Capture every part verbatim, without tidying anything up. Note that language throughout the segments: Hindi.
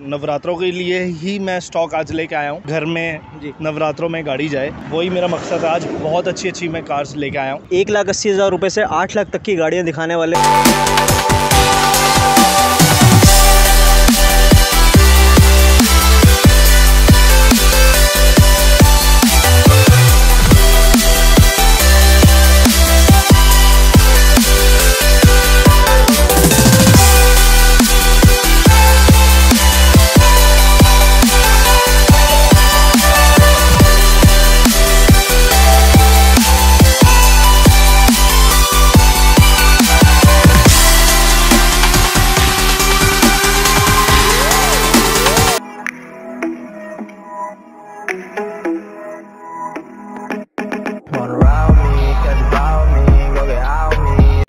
नवरात्रों के लिए ही मैं स्टॉक आज लेके आया हूँ घर में जी। नवरात्रों में गाड़ी जाए, वही मेरा मकसद है। आज बहुत अच्छी अच्छी मैं कार्स लेके आया हूँ। एक लाख अस्सी हज़ार रुपये से आठ लाख तक की गाड़ियाँ दिखाने वाले।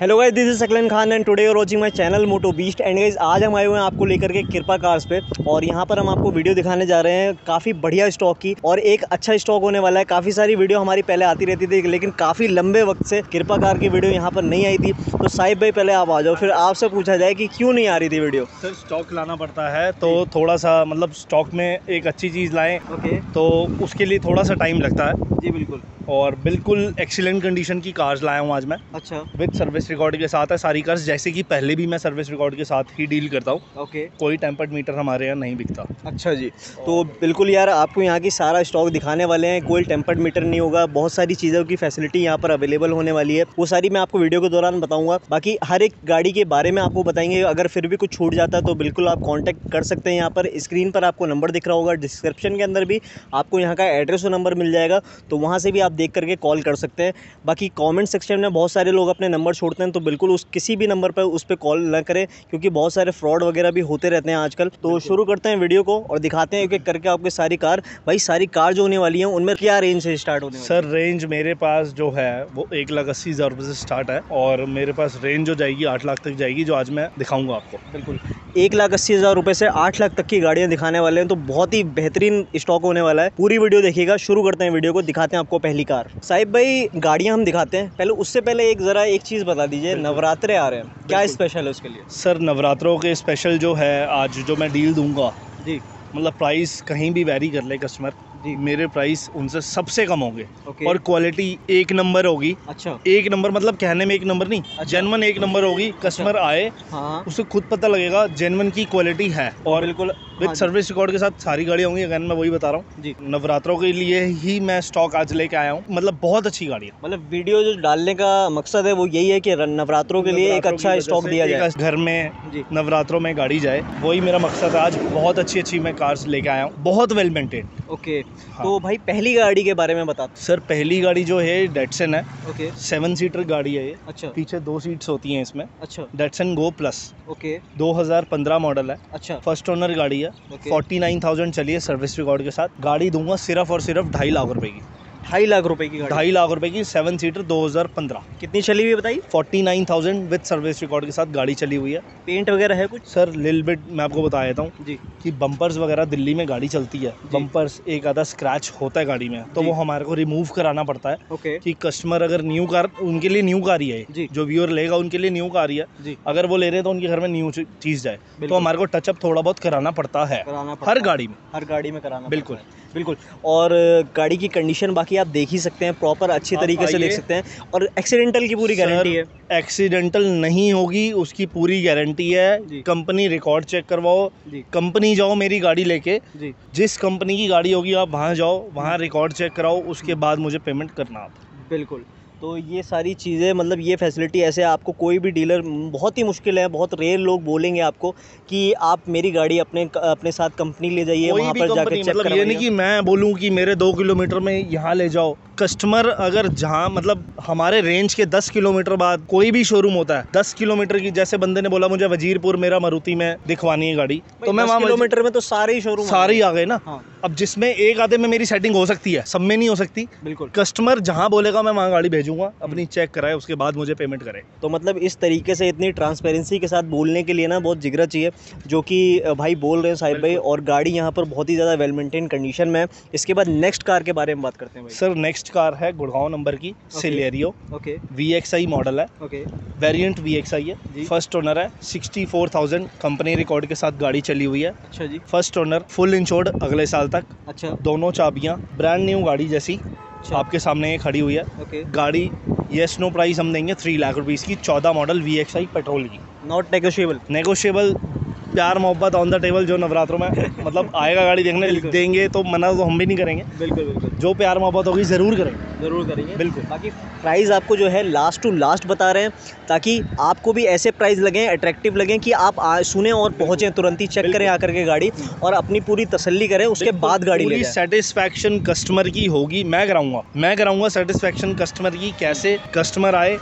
Hello guys, this is Saklan Khan and today you are watching my channel Moto Beast. And guys आज हम आए हुए हैं आपको लेकर के कृपा कार्स पे, और यहाँ पर हम आपको वीडियो दिखाने जा रहे हैं काफ़ी बढ़िया स्टॉक की, और एक अच्छा स्टॉक होने वाला है। काफ़ी सारी वीडियो हमारी पहले आती रहती थी, लेकिन काफ़ी लंबे वक्त से कृपा कार की वीडियो यहाँ पर नहीं आई थी। तो साहिब भाई पहले आप आ जाओ, फिर आपसे पूछा जाए कि क्यों नहीं आ रही थी वीडियो। सर स्टॉक लाना पड़ता है, तो थोड़ा सा मतलब स्टॉक में एक अच्छी चीज़ लाएँ, ओके, तो उसके लिए थोड़ा सा टाइम लगता है जी। बिल्कुल, और बिल्कुल एक्सीलेंट कंडीशन की कार्स लाया हूँ आज मैं। अच्छा, विद सर्विस रिकॉर्ड के साथ है सारी कार्स, जैसे कि पहले भी मैं सर्विस रिकॉर्ड के साथ ही डील करता हूँ। ओके, कोई टेम्पर्ड मीटर हमारे यहाँ नहीं बिकता। अच्छा जी, तो बिल्कुल यार आपको यहाँ की सारा स्टॉक दिखाने वाले हैं। कोई टेम्पर्ड मीटर नहीं होगा, बहुत सारी चीज़ों की फैसिलिटी यहाँ पर अवेलेबल होने वाली है। वो सारी मैं आपको वीडियो के दौरान बताऊँगा। बाकी हर एक गाड़ी के बारे में आपको बताएंगे। अगर फिर भी कुछ छूट जाता है तो बिल्कुल आप कॉन्टैक्ट कर सकते हैं। यहाँ पर स्क्रीन पर आपको नंबर दिख रहा होगा, डिस्क्रिप्शन के अंदर भी आपको यहाँ का एड्रेस और नंबर मिल जाएगा, तो वहाँ से भी आप देख करके कॉल कर सकते हैं। बाकी कमेंट सेक्शन में बहुत सारे लोग अपने नंबर छोड़ते हैं, तो बिल्कुल उस किसी भी नंबर पर उस पर कॉल ना करें, क्योंकि बहुत सारे फ्रॉड वगैरह भी होते रहते हैं आजकल। तो शुरू करते हैं वीडियो को और दिखाते हैं एक एक करके आपके सारी कार। भाई सारी कार जो होने वाली है उनमें क्या रेंज से स्टार्ट होती है? सर रेंज मेरे पास जो है वो एक लाख अस्सी हज़ार रुपये से स्टार्ट है, और मेरे पास रेंज जो जाएगी आठ लाख तक जाएगी, जो आज मैं दिखाऊँगा आपको। बिल्कुल एक लाख अस्सी हज़ार रुपये से आठ लाख तक की गाड़ियाँ दिखाने वाले हैं, तो बहुत ही बेहतरीन स्टॉक होने वाला है। पूरी वीडियो देखिएगा, शुरू करते हैं वीडियो को, दिखाते हैं आपको पहली कार। साहिब भाई गाड़ियाँ हम दिखाते हैं, पहले उससे पहले एक ज़रा एक चीज़ बता दीजिए, नवरात्रे आ रहे हैं, क्या स्पेशल है उसके लिए? सर नवरात्रों के स्पेशल जो है आज जो मैं डील दूंगा जी, मतलब प्राइस कहीं भी वैरी कर ले कस्टमर जी, मेरे प्राइस उनसे सबसे कम होंगे। okay. और क्वालिटी एक नंबर होगी। अच्छा, एक नंबर मतलब कहने में एक नंबर नहीं। अच्छा। जेनवन एक नंबर होगी। कस्टमर अच्छा। आए हाँ। उसे खुद पता लगेगा जेनवन की क्वालिटी है, और बिल्कुल विद सर्विस रिकॉर्ड के साथ सारी गाड़ियाँ होंगी। अगेन मैं वही बता रहा हूँ जी, नवरात्रों के लिए ही मैं स्टॉक आज लेके आया हूँ। मतलब बहुत अच्छी गाड़ियाँ, मतलब वीडियो जो डालने का मकसद है वो यही है कि नवरात्रों के लिए एक अच्छा स्टॉक दिया जाए, घर में नवरात्रों में गाड़ी जाए, वही मेरा मकसद है। आज बहुत अच्छी अच्छी मैं कार्स लेके आया हूँ, बहुत वेल मेंटेन्ड। ओके, हाँ। तो भाई पहली गाड़ी के बारे में बता। सर पहली गाड़ी जो है डेटसन है, ओके, सेवन सीटर गाड़ी है ये। अच्छा, पीछे दो सीट्स होती हैं इसमें। अच्छा, डेटसन गो प्लस, ओके, दो हज़ार पंद्रह मॉडल है। अच्छा, फर्स्ट ओनर गाड़ी है, उनचास हज़ार चलिए सर्विस रिकॉर्ड के साथ। गाड़ी दूंगा सिर्फ और सिर्फ ढाई लाख रुपए की। ढाई लाख रुपए की गाड़ी, ढाई लाख रुपए की, सेवन सीटर दो हज़ार पंद्रह। कितनी चली हुई है बताइए? उनचास हज़ार विद सर्विस रिकॉर्ड के साथ गाड़ी चली हुई है। पेंट वगैरह है कुछ? सर लिल बिट मैं आपको बता देता हूँ जी, कि बम्पर्स वगैरह दिल्ली में गाड़ी चलती है, बम्पर्स एक आधा स्क्रैच होता है गाड़ी में, तो वो हमारे को रिमूव कराना पड़ता है। ओके, कि कस्टमर अगर न्यू कार, उनके लिए न्यू कार ही है, जो व्यूअर लेगा उनके लिए न्यू कार ही है। अगर वो ले रहे हैं तो उनके घर में न्यू चीज़ जाए, तो हमारे को टचअप थोड़ा बहुत कराना पड़ता है हर गाड़ी में, हर गाड़ी में कराना। बिल्कुल बिल्कुल, और गाड़ी की कंडीशन बाकी आप देख ही सकते हैं, प्रॉपर अच्छी तरीके से देख सकते हैं। और एक्सीडेंटल की पूरी गारंटी है, एक्सीडेंटल नहीं होगी उसकी पूरी गारंटी है। कंपनी रिकॉर्ड चेक करवाओ, कंपनी जाओ मेरी गाड़ी लेके, जिस कंपनी की गाड़ी होगी आप वहाँ जाओ, वहाँ रिकॉर्ड चेक कराओ, उसके बाद मुझे पेमेंट करना आप। बिल्कुल, तो ये सारी चीज़ें, मतलब ये फैसिलिटी ऐसे आपको कोई भी डीलर, बहुत ही मुश्किल है, बहुत रेयर लोग बोलेंगे आपको कि आप मेरी गाड़ी अपने अपने साथ कंपनी ले जाइए, वहाँ पर जाकर चेक मतलब ये नहीं कि मैं बोलूँ कि मेरे दो किलोमीटर में यहाँ ले जाओ। कस्टमर अगर जहाँ मतलब हमारे रेंज के दस किलोमीटर बाद कोई भी शोरूम होता है, दस किलोमीटर की, जैसे बंदे ने बोला मुझे वजीरपुर मेरा मारुति में दिखवानी है गाड़ी, तो मैं वहाँ किलोमीटर में तो सारे ही शोरूम सारे ही आ गए ना। अब जिसमें एक आधे में मेरी सेटिंग हो सकती है, सब में नहीं हो सकती। बिल्कुल, कस्टमर जहाँ बोलेगा मैं वहाँ गाड़ी भेजूँ, अपनी चेक कराए उसके बाद मुझे पेमेंट करे। तो मतलब इस तरीके से इतनी ट्रांसपेरेंसी के साथ बोलने के लिए ना बहुत जिगरा चाहिए, जो कि भाई बोल रहे हैं साहिब भाई। और गाड़ी यहाँ पर बहुत ही ज़्यादा वेल मेंटेन कंडीशन में है। इसके बाद नेक्स्ट कार के बारे में बात करते हैं भाई। सर नेक्स्ट नेक्स्ट कार है गुड़गांव नंबर की Celerio, okay V X I model है, okay variant V X I है, फर्स्ट ओनर है, sixty four thousand company record के साथ गाड़ी चली हुई है। अच्छा जी, फर्स्ट ओनर, फुल इंश्योर्ड अगले साल तक। अच्छा, दोनों चाबियाँ, ब्रांड न्यू गाड़ी जैसी आपके सामने ये खड़ी हुई है। okay. गाड़ी ये स्नो प्राइस हम देंगे थ्री लाख रुपीज़ की, चौदह model V X I petrol की, नॉट नेगोशिएबल। नेगोशिएबल प्यार मोहब्बत ऑन द टेबल, जो नवरात्रों में मतलब आएगा गाड़ी देखने, देंगे तो मना तो हम भी नहीं करेंगे, बिल्कुल बिल्कुल, जो प्यार मोहब्बत होगी ज़रूर करेंगे, ज़रूर करेंगे, बिल्कुल। बाकी प्राइस आपको जो है लास्ट टू लास्ट बता रहे हैं ताकि आपको भी ऐसे प्राइस लगें, अट्रैक्टिव लगें कि आप सुने और पहुँचें, तुरंत ही चेक करें आकर के गाड़ी और अपनी पूरी तसल्ली करें, उसके बाद गाड़ी लें। सेटिस्फैक्शन कस्टमर की होगी, मैं कराऊँगा मैं कराऊँगा सेटिस्फैक्शन कस्टमर की। कैसे कस्टमर आए,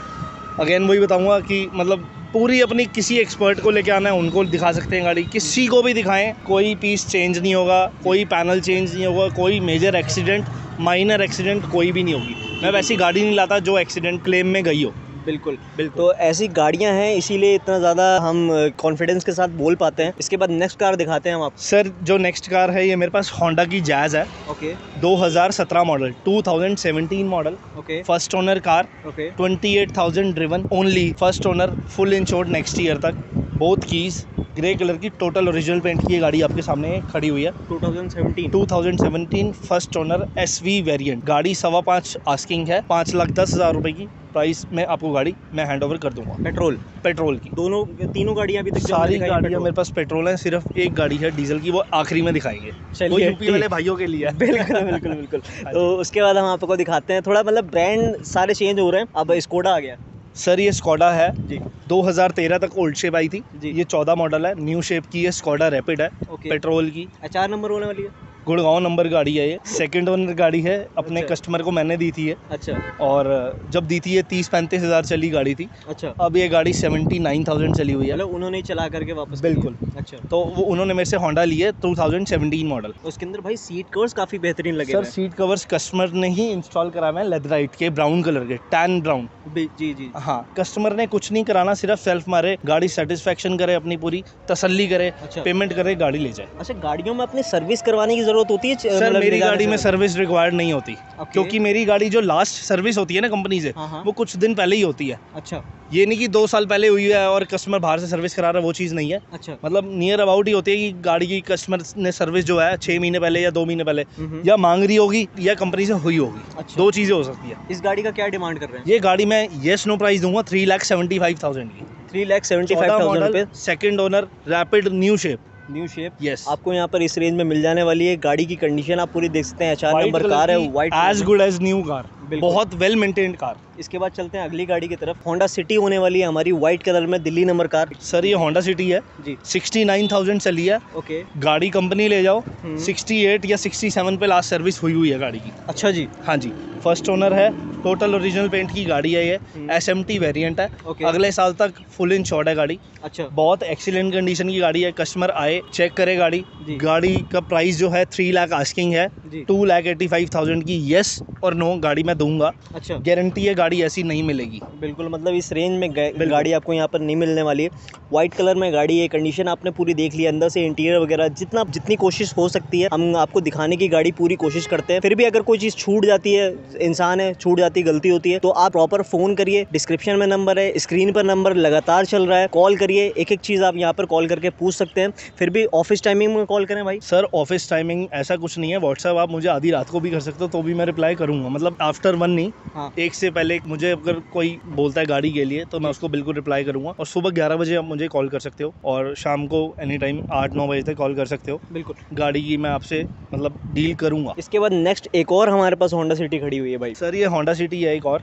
अगेन वही बताऊँगा कि मतलब पूरी अपनी, किसी एक्सपर्ट को लेके आना है उनको दिखा सकते हैं गाड़ी, किसी को भी दिखाएं, कोई पीस चेंज नहीं होगा, कोई पैनल चेंज नहीं होगा, कोई मेजर एक्सीडेंट, माइनर एक्सीडेंट कोई भी नहीं होगी। मैं वैसी गाड़ी नहीं लाता जो एक्सीडेंट क्लेम में गई हो, बिल्कुल बिल्कुल। तो ऐसी गाड़ियां हैं इसीलिए इतना ज़्यादा हम कॉन्फिडेंस के साथ बोल पाते हैं। इसके बाद नेक्स्ट कार दिखाते हैं हम आप सर। जो नेक्स्ट कार है ये मेरे पास होंडा की जैज़ है, ओके दो हज़ार सत्रह model, two thousand seventeen model, okay first owner car, okay twenty eight thousand driven only, first owner, full insured next year तक, बोथ कीज, ग्रे कलर की, टोटल ओरिजिनल पेंट की ये गाड़ी आपके सामने खड़ी हुई है। Two thousand seventeen two thousand seventeen first owner SV variant, गाड़ी सवा पाँच आस्किंग है, पाँच लाख दस हज़ार रुपये की प्राइस में आपको गाड़ी मैं हैंड ओवर कर दूंगा। पेट्रोल पेट्रोल की दोनों तीनों गाड़ियाँ अभी तक, सारी गाड़ियाँ मेरे पास पेट्रोल है, सिर्फ एक गाड़ी है डीजल की, वो आखिरी में दिखाएंगे, चलिए यूपी वाले भाइयों के लिए। बिल्कुल बिल्कुल बिल्कुल। तो उसके बाद हम आपको दिखाते हैं थोड़ा, मतलब ब्रांड सारे चेंज हो रहे हैं। अब स्कोडा आ गया सर, ये स्कोडा है जी, दो हज़ार तेरह तक ओल्ड शेप आई थी जी, ये चौदह मॉडल है, न्यू शेप की है, स्कोडा रैपिड है, पेट्रोल की, चार नंबर होने वाली है, गुड़गांव नंबर गाड़ी है, ये सेकंड ओनर गाड़ी है, अपने अच्छा। कस्टमर को मैंने दी थी ये, अच्छा, और जब दी थी ये तीस पैंतीस हज़ार चली गाड़ी थी, अच्छा, अब ये गाड़ी सेवेंटी नाइन थाउजेंड चली हुई है, मतलब उन्होंने ही चला करके वापस, बिल्कुल, अच्छा। तो वो उन्होंने मेरे से होंडा ली है, टू थाउजेंड सेवनटीन मॉडल। उसके अंदर भाई सीट कवर्स काफ़ी बेहतरीन लगे सर, सीट कवर्स कस्टमर ने ही इंस्टॉल कराए हैं, लेदराइट के, ब्राउन कलर के, टैन ब्राउन, जी जी हाँ, कस्टमर ने कुछ नहीं कराना, सिर्फ सेल्फ मारे, गाड़ी सेटिस्फेक्शन करे, अपनी पूरी तसल्ली करे, पेमेंट करे, गाड़ी ले जाए। अच्छा, गाड़ियों में अपनी सर्विस करवाने की जरूरत होती है सर? मेरी गाड़ी में सर्विस रिक्वायर्ड नहीं होती, क्योंकि मेरी गाड़ी जो लास्ट सर्विस होती है ना कंपनी से, वो कुछ दिन पहले ही होती है। अच्छा, ये नहीं कि दो साल पहले हुई है और कस्टमर बाहर से सर्विस करा रहा है, वो चीज़ नहीं है। अच्छा, मतलब नियर अबाउट ही होती है कि गाड़ी की कस्टमर ने सर्विस जो है छः महीने पहले या दो महीने पहले या मांग रही होगी या कंपनी से हुई होगी। अच्छा, दो चीज़ें हो सकती है। इस गाड़ी का क्या डिमांड कर रहे हैं? ये गाड़ी मैं येस नो प्राइस दूंगा three lakh seventy five thousand की, three lakh seventy five thousand second owner Rapid new shape, new shape yes, आपको यहाँ पर इस रेंज में मिल जाने वाली है। गाड़ी की कंडीशन आप पूरी देख सकते हैं, चार नंबर कार है, white, as good as new car, बहुत वेल मेंटेन्ड कार। इसके बाद चलते हैं अगली गाड़ी की तरफ। होंडा सिटी होने वाली है हमारी, व्हाइट कलर में, दिल्ली नंबर कार। सर ये होंडा सिटी है जी, सिक्सटी नाइन थाउजेंड चली है, ओके गाड़ी कंपनी ले जाओ, सिक्सटी एट या सिक्सटी सेवन पे लास्ट सर्विस हुई हुई है गाड़ी की। अच्छा जी, हाँ जी, फर्स्ट ओनर है, टोटल ओरिजिनल पेंट की गाड़ी है, ये एस एम टी वेरियंट है, अगले साल तक फुल इंश्योर्ड है गाड़ी। अच्छा, बहुत एक्सीलेंट कंडीशन की गाड़ी है, कस्टमर आए चेक करे गाड़ी। गाड़ी का प्राइस जो है थ्री लाख आस्किंग है, two lakh eighty five thousand की येस और नो गाड़ी में दूंगा। अच्छा, गारंटी है गाड़ी ऐसी नहीं मिलेगी, बिल्कुल, मतलब इस रेंज में गाड़ी आपको यहाँ पर नहीं मिलने वाली है। व्हाइट कलर में गाड़ी है, कंडीशन आपने पूरी देख ली, अंदर से इंटीरियर वगैरह जितना जितनी कोशिश हो सकती है हम आपको दिखाने की गाड़ी पूरी कोशिश करते हैं। फिर भी अगर कोई चीज़ छूट जाती है, इंसान है, छूट जाती है, गलती होती है, तो आप प्रॉपर फ़ोन करिए, डिस्क्रिप्शन में नंबर है, स्क्रीन पर नंबर लगातार चल रहा है, कॉल करिए, एक एक चीज़ आप यहाँ पर कॉल करके पूछ सकते हैं। फिर भी ऑफिस टाइमिंग में कॉल करें भाई? सर ऑफिस टाइमिंग ऐसा कुछ नहीं है, व्हाट्सएप आप मुझे आधी रात को भी कर सकते हो तो भी मैं रिप्लाई करूँगा, मतलब आफ्टर वन नहीं, हाँ। एक से पहले मुझे अगर कोई बोलता है गाड़ी के लिए तो मैं उसको बिल्कुल रिप्लाई करूँगा। और सुबह ग्यारह बजे आप मुझे कॉल कर सकते हो और शाम को एनी टाइम आठ नौ बजे तक कॉल कर सकते हो, बिल्कुल गाड़ी की मैं आपसे मतलब डील करूँगा। इसके बाद नेक्स्ट एक और हमारे पास होंडा सिटी खड़ी हुई है भाई। सर ये होंडा सिटी है एक और,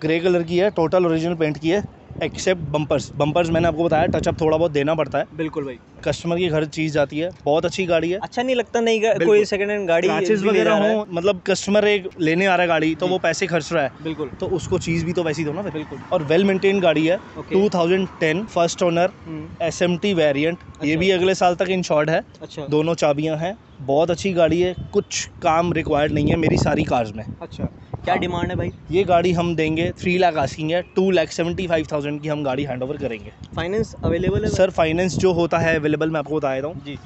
ग्रे कलर की है, टोटल ओरिजिनल पेंट की है, एक्सेप्ट बम्पर्स, बम्पर्स मैंने आपको बताया टचअप थोड़ा बहुत देना पड़ता है, बिल्कुल भाई, कस्टमर के घर चीज जाती है, बहुत अच्छी गाड़ी है, अच्छा नहीं लगता, नहीं कोई सेकंड हैंड गाड़ी वगैरह हो, मतलब कस्टमर एक लेने आ रहा है गाड़ी तो वो पैसे खर्च रहा है, बिल्कुल, तो उसको चीज़ भी तो वैसी दो ना, बिल्कुल। और वेल मेंटेन गाड़ी है, two thousand ten first owner S M T variant, ये भी अगले साल तक इंश्योर्ड है, दोनों चाबियाँ हैं, बहुत अच्छी गाड़ी है, कुछ काम रिक्वायर्ड नहीं है मेरी सारी कार्स में। अच्छा, क्या डिमांड है भाई? ये गाड़ी हम देंगे थ्री लाख आस्किंग है, two lakh seventy five thousand की हम गाड़ी हैंड ओवर करेंगे। फाइनेंस अवेलेबल है सर? फाइनेंस जो होता है अवेलेबल मैं आपको बता देता हूँ जी,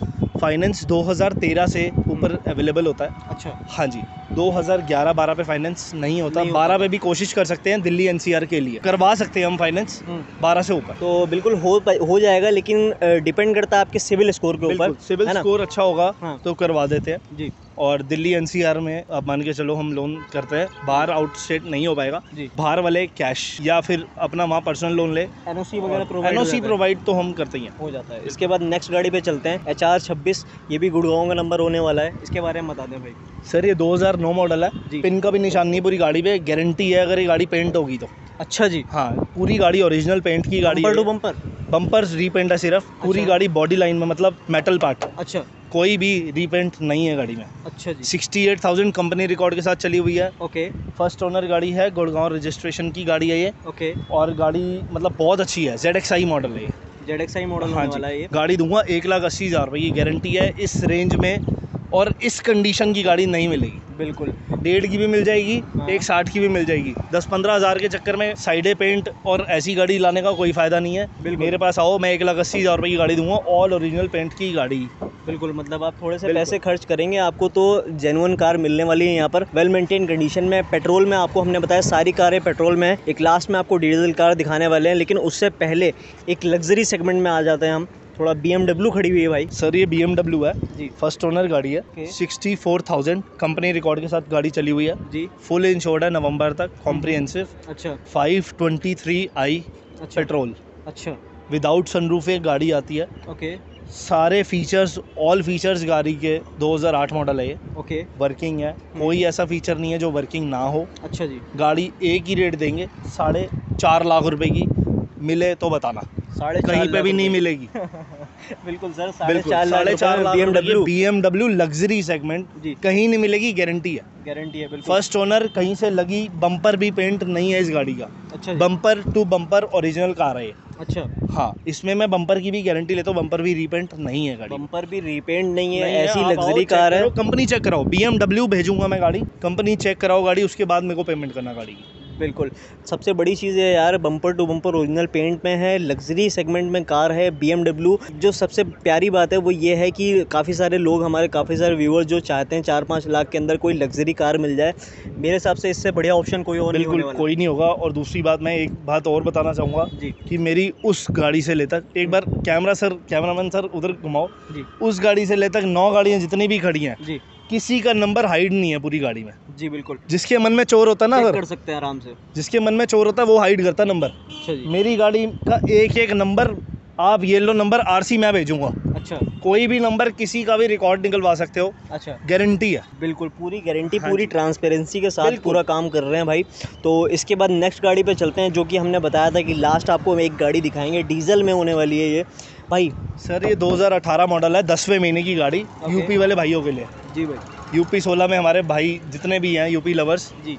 फाइनेंस दो हज़ार तेरह से ऊपर अवेलेबल होता है। अच्छा, हाँ जी, दो हज़ार ग्यारह बारह पे फाइनेंस नहीं होता, बारह पे भी कोशिश कर सकते हैं दिल्ली एनसीआर के लिए, करवा सकते हैं हम फाइनेंस बारह से ऊपर। तो बिल्कुल हो हो जाएगा, लेकिन डिपेंड करता है आपके सिविल स्कोर के ऊपर। सिविल स्कोर अच्छा होगा हाँ। तो करवा देते हैं जी। और दिल्ली एनसीआर में आप मान के चलो हम लोन करते हैं, बाहर आउट स्टेट नहीं हो पाएगा, बाहर वाले कैश या फिर अपना वहाँ पर्सनल लोन ले, एनओसी वगैरह प्रोवाइड एनओसी प्रोवाइड तो हम करते हैं, हो जाता है। इसके बाद नेक्स्ट गाड़ी पे चलते हैं, एच आर छब्बीस, ये भी गुड़गांव का नंबर होने वाला है, इसके बारे में बता दें भाई। सर ये दो हज़ार नौ मॉडल है, पिन का भी निशान नहीं, पूरी गाड़ी पे गारंटी है अगर ये गाड़ी पेंट होगी तो। अच्छा जी हाँ, पूरी गाड़ी ओरिजिनल पेंट की गाड़ी, bumper to bumper, bumpers repaint है सिर्फ, पूरी गाड़ी बॉडी लाइन में मतलब मेटल पार्ट, अच्छा कोई भी रीपेंट नहीं है गाड़ी में। अच्छा जी, अड़सठ हज़ार कंपनी रिकॉर्ड के साथ चली हुई है। ओके, फर्स्ट ओनर गाड़ी है, गुड़गांव रजिस्ट्रेशन की गाड़ी है ये। ओके, और गाड़ी मतलब बहुत अच्छी है, जेड एक्स आई मॉडल है ये, जेड एक्स आई मॉडल हाँ वाला है ये। गाड़ी दूंगा एक लाख अस्सी हज़ार रुपये की गारंटी है, इस रेंज में और इस कंडीशन की गाड़ी नहीं मिलेगी बिल्कुल। डेढ़ की भी मिल जाएगी हाँ। एक साठ की भी मिल जाएगी। दस पंद्रह हज़ार के चक्कर में साइडे पेंट और ऐसी गाड़ी लाने का कोई फ़ायदा नहीं है। मेरे पास आओ, मैं एक लाख अस्सी हज़ार रुपये की गाड़ी दूंगा, ऑल ओरिजिनल पेंट की गाड़ी। बिल्कुल, मतलब आप थोड़े से पैसे खर्च करेंगे आपको तो जेन्युइन कार मिलने वाली है यहाँ पर, वेल मेंटेन कंडीशन में। पेट्रोल में आपको हमने बताया सारी कारें पेट्रोल में है, एक लास्ट में आपको डीजल कार दिखाने वाले हैं, लेकिन उससे पहले एक लग्जरी सेगमेंट में आ जाते हैं हम। थोड़ा बी एम डब्ल्यू खड़ी हुई है भाई। सर ये बी एम डब्ल्यू है जी, फर्स्ट ओनर गाड़ी है okay. Sixty four thousand company record के साथ गाड़ी चली हुई है जी, फुल इंश्योर्ड है नवंबर तक, कॉम्प्रिहेंसिव। अच्छा, five twenty three I petrol, अच्छा विदाउट सनरूफ एक गाड़ी आती है ओके okay. सारे फीचर्स, ऑल फीचर्स गाड़ी के, दो हज़ार आठ मॉडल है ये ओके okay. वर्किंग है, कोई ऐसा फीचर नहीं है जो वर्किंग ना हो। अच्छा जी, गाड़ी एक ही रेट देंगे, साढ़े चार लाख रुपए की, मिले तो बताना, साढ़े कहीं पे भी नहीं मिलेगी। बिल्कुल सर, साढ़े चार lakh B M W, B M W luxury segment, कहीं नहीं मिलेगी, गारंटी है, गारंटी है बिल्कुल। फर्स्ट ओनर, कहीं से लगी, बम्पर भी पेंट नहीं है इस गाड़ी का। अच्छा, bumper to bumper original car है। अच्छा हाँ, इसमें मैं बम्पर की भी गारंटी लेता हूँ, बम्पर भी रीपेंट नहीं है गाड़ी, बम्पर भी रीपेंट नहीं है, ऐसी लग्जरी कार है। कंपनी चेक कराओ, बी एम डब्ल्यू भेजूंगा मैं गाड़ी, कंपनी चेक कराओ गाड़ी, उसके बाद मेरे को पेमेंट करना गाड़ी की। बिल्कुल, सबसे बड़ी चीज़ है यार, bumper to bumper original paint में है, लग्जरी सेगमेंट में कार है बी एम डब्ल्यू। जो सबसे प्यारी बात है वो ये है कि काफ़ी सारे लोग, हमारे काफ़ी सारे व्यूअर्स जो चाहते हैं चार पाँच लाख के अंदर कोई लग्जरी कार मिल जाए, मेरे हिसाब से इससे बढ़िया ऑप्शन कोई और बिल्कुल नहीं, कोई नहीं होगा। और दूसरी बात मैं एक बात और बताना चाहूँगा जी, कि मेरी उस गाड़ी से ले तक, एक बार कैमरा सर, कैमरामैन सर उधर घुमाओ, उस गाड़ी से ले तक नौ गाड़ियाँ जितनी भी खड़ी हैं जी, किसी का नंबर हाइड नहीं है पूरी गाड़ी में जी। बिल्कुल, जिसके मन में चोर होता ना, कर सकते हैं आराम से, जिसके मन में चोर होता वो हाइड करता नंबर। अच्छा जी, मेरी गाड़ी का एक एक नंबर, आप ये लो नंबर, आरसी मैं भेजूंगा। अच्छा, कोई भी नंबर, किसी का भी रिकॉर्ड निकलवा सकते हो। अच्छा, गारंटी है बिल्कुल, पूरी गारंटी, हाँ पूरी ट्रांसपेरेंसी के साथ पूरा काम कर रहे हैं भाई। तो इसके बाद नेक्स्ट गाड़ी पे चलते हैं, जो कि हमने बताया था कि लास्ट आपको एक गाड़ी दिखाएंगे, डीजल में होने वाली है ये भाई। सर ये दो हज़ार अठारह मॉडल है, दसवें महीने की गाड़ी, यूपी वाले भाइयों के लिए जी भाई। यूपी सोलह में हमारे भाई जितने भी हैं यूपी लवर्स जी,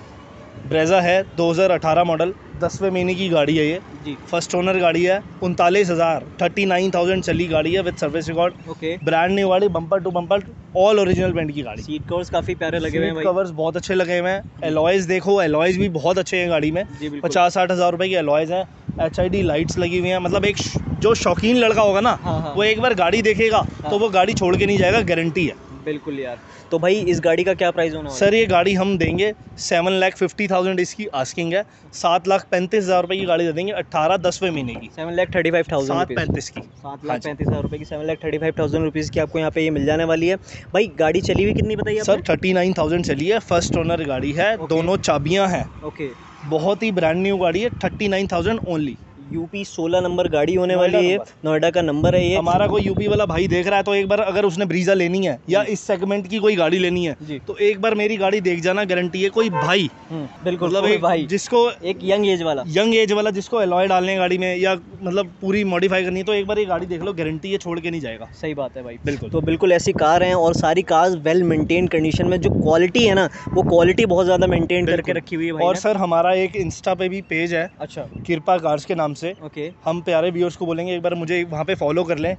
ब्रेजा है दो हज़ार अठारह मॉडल, दसवें महीने की गाड़ी है ये जी, फर्स्ट ओनर गाड़ी है, उनतालीस हज़ार थर्टी नाइन थाउजेंड चली गाड़ी है, with service record okay, brand new गाड़ी, bumper to bumper, all original paint की गाड़ी। सीट कवर्स काफ़ी प्यारे लगे हुए हैं, कवर्स बहुत अच्छे लगे हुए हैं, अलॉयज़ देखो, अलॉयज़ भी बहुत अच्छे हैं गाड़ी में, पचास साठ हज़ार रुपये की अलॉयज़ हैं, एच आई डी लाइट्स लगी हुई हैं, मतलब एक जो शौकीन लड़का होगा ना हाँ हाँ। वो एक बार गाड़ी देखेगा हाँ। तो वो गाड़ी छोड़ के नहीं जाएगा, गारंटी है बिल्कुल यार। तो भाई इस गाड़ी का क्या प्राइस होना है? सर ये गाड़ी हम देंगे सेवन लाख फिफ्टी थाउजेंड इसकी आस्किंग है, सात लाख पैंतीस हज़ार रुपये की गाड़ी दे देंगे, अट्ठारह दसवें महीने की, seven lakh thirty five thousand सात पैंतीस की, सात लाख पैंतीस हज़ार रुपये की, seven lakh thirty five thousand rupees की आपको यहाँ पे ये मिल जाने वाली है भाई। गाड़ी चली हुई कितनी बताइए सर? थर्टी नाइन थाउजेंड चली है, फर्स्ट ओनर गाड़ी है, दोनों चाबियाँ हैं ओके, बहुत ही ब्रांड न्यू गाड़ी है, thirty nine thousand only. UP सोलह नंबर गाड़ी होने वाली है, नोएडा का नंबर है ये। हमारा कोई यूपी वाला भाई देख रहा है तो एक बार अगर उसने ब्रीजा लेनी है या इस सेगमेंट की कोई गाड़ी लेनी है तो एक बार मेरी गाड़ी देख जाना, गारंटी है। कोई भाई बिल्कुल, मतलब एक भाई जिसको एक यंग एज वाला यंग एज वाला जिसको अलॉय डालने गाड़ी में या मतलब पूरी मॉडिफाई करनी है तो एक बार ये गाड़ी देख लो, गारंटी है, छोड़ के नहीं जाएगा। सही बात है भाई बिल्कुल। तो बिल्कुल ऐसी कार है और सारी कार्स वेल मेंटेन कंडीशन में, जो क्वालिटी है ना वो क्वालिटी बहुत ज्यादा मेंटेन करके रखी हुई है। और सर हमारा एक इंस्टा पे भी पेज है, अच्छा कृपा कार्स के नाम से okay. हम प्यारे व्यूअर्स को बोलेंगे एक बार मुझे वहाँ पे फॉलो कर लें।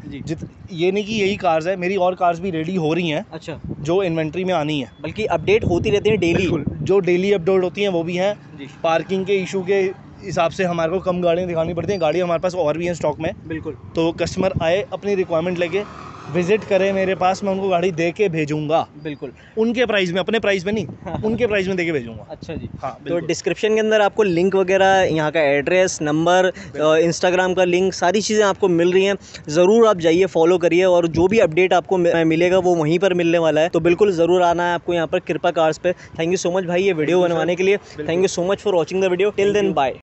ये नहीं कि यही कार्स है, मेरी और कार्स भी रेडी हो रही हैं, अच्छा जो इन्वेंट्री में आनी है, बल्कि अपडेट होती रहती है डेली, जो डेली अपडेट होती हैं वो भी हैं। पार्किंग के इशू के हिसाब से हमारे को कम गाड़ियाँ दिखानी पड़ती हैं, गाड़ियाँ हमारे पास और भी हैं स्टॉक में बिल्कुल, तो कस्टमर आए अपनी रिक्वायरमेंट लेके विजिट करें मेरे पास, मैं उनको गाड़ी दे के भेजूंगा, बिल्कुल उनके प्राइस में, अपने प्राइस में नहीं हाँ। उनके प्राइस में दे के भेजूंगा। अच्छा जी हाँ, तो डिस्क्रिप्शन के अंदर आपको लिंक वगैरह, यहाँ का एड्रेस, नंबर, इंस्टाग्राम का लिंक, सारी चीज़ें आपको मिल रही हैं। ज़रूर आप जाइए, फॉलो करिए, और जो भी अपडेट आपको मिलेगा वो वहीं पर मिलने वाला है। तो बिल्कुल ज़रूर आना है आपको यहाँ पर कृपा कार्स पर। थैंक यू सो मच भाई ये वीडियो बनवाने के लिए, thank you so much for watching the video. Till then bye.